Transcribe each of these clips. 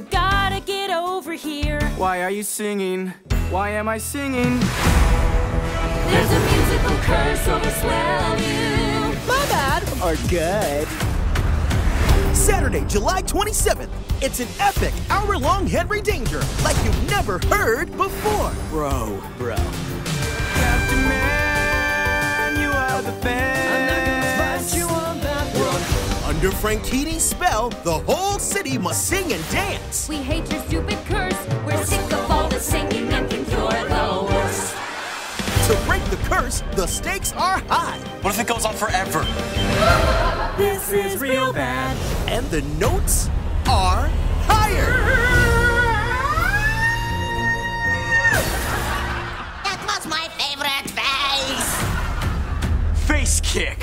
You gotta get over here. Why are you singing? Why am I singing? There's a musical curse over Swellview. My bad. Or good. Saturday, July 27th. It's an epic hour-long Henry Danger like you've never heard before. Bro. Captain Man, you are the best. I'm not gonna fight you on that one. Under Frankini's spell, the whole city must sing and dance. We hate your stupid curse. We're sick of all the singing and think you're the worst. To break the curse, the stakes are high. What if it goes on forever? This is real bad. And the notes are higher. That was my favorite face. Face kick.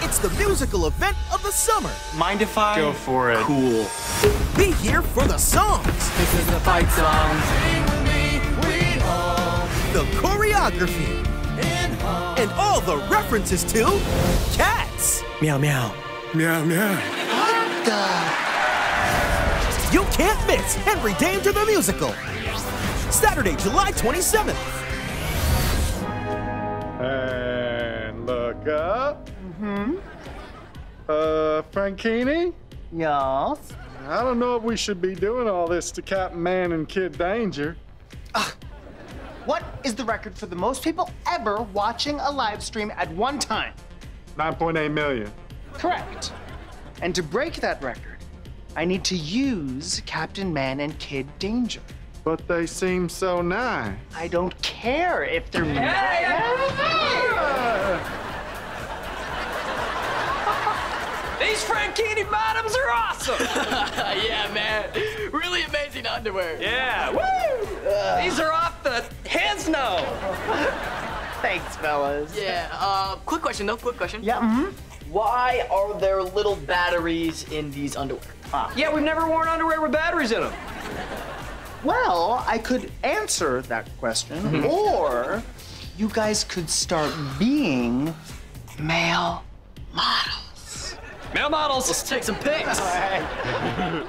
It's the musical event of the summer. Mind if I go for it? Cool. Be here for the songs. This is the fight song. The choreography and all the references to cats. Meow meow. Meow meow. What the? You can't miss Henry Danger the Musical. Saturday, July 27th. And look up. Mm-hmm. Frankini? Yes? I don't know if we should be doing all this to Captain Man and Kid Danger. What is the record for the most people ever watching a live stream at one time? 9.8 million. Correct. And to break that record, I need to use Captain Man and Kid Danger. But they seem so nice. I don't care if they're These Frankini bottoms are awesome! Yeah, man. Really amazing underwear. Yeah. Woo! These are awesome. Hands no. Thanks, fellas. Yeah, quick question though, Yeah, Why are there little batteries in these underwear? Yeah, we've never worn underwear with batteries in them. Well, I could answer that question, or you guys could start being male models. Male models? Let's take some pics. All right.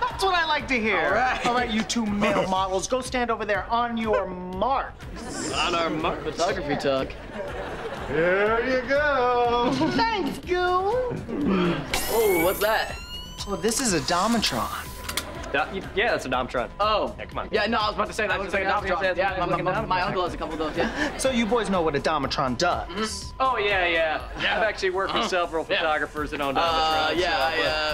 That's what I like to hear. All right, you two male models, go stand over there on your mark. On our mark. Photography talk. Here you go. Thanks, you. Oh, what's that? Oh, this is a Domitron. Yeah, that's a Domitron. Oh. Yeah, come on. Yeah, no, I was about to say that. I was like a Domitron. Yeah, my uncle has a couple of those, yeah. So you boys know what a Domitron does? Oh, yeah. I've actually worked with several photographers that own Domitrons.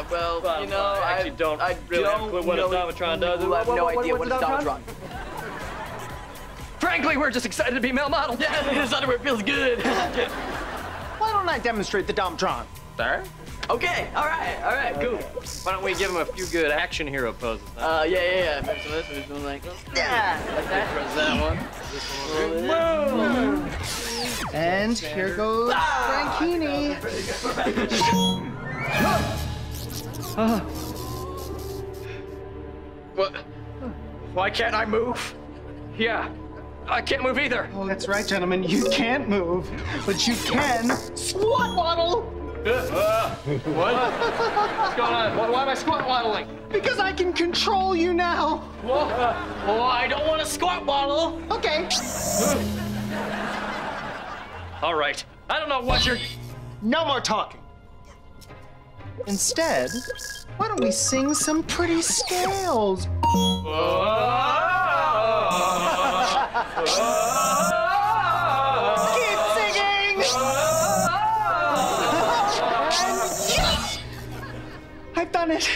Well, you know, I actually don't really know what a Domitron does. I have no idea what a Domitron is. Frankly, we're just excited to be male models. Yeah, this underwear feels good. Why don't I demonstrate the Domitron? Sir? Okay, all right, cool. Why don't we give him a few good action hero poses? Huh? Yeah. Maybe some of this, we're doing like this. Yeah. Press that one. This one. And here goes Frankini. What? Why can't I move? Yeah. I can't move either. Oh, that's right, gentlemen. You can't move, but you can squat waddle. What? What's going on? Why am I squat waddling? Because I can control you now. Whoa. Oh, I don't want to squat waddle. Okay. All right. I don't know what you're... No more talking. Instead, why don't we sing some pretty scales? Keep singing! Yes! I've done it.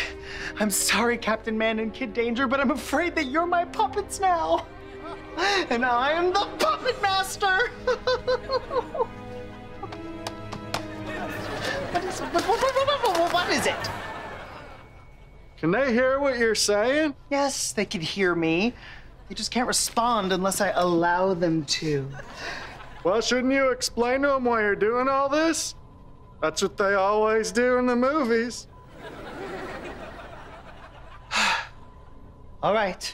I'm sorry, Captain Man and Kid Danger, but I'm afraid that you're my puppets now. And I am the puppet master! What is it? Can they hear what you're saying? Yes, they can hear me. They just can't respond unless I allow them to. Well, shouldn't you explain to them why you're doing all this? That's what they always do in the movies. All right.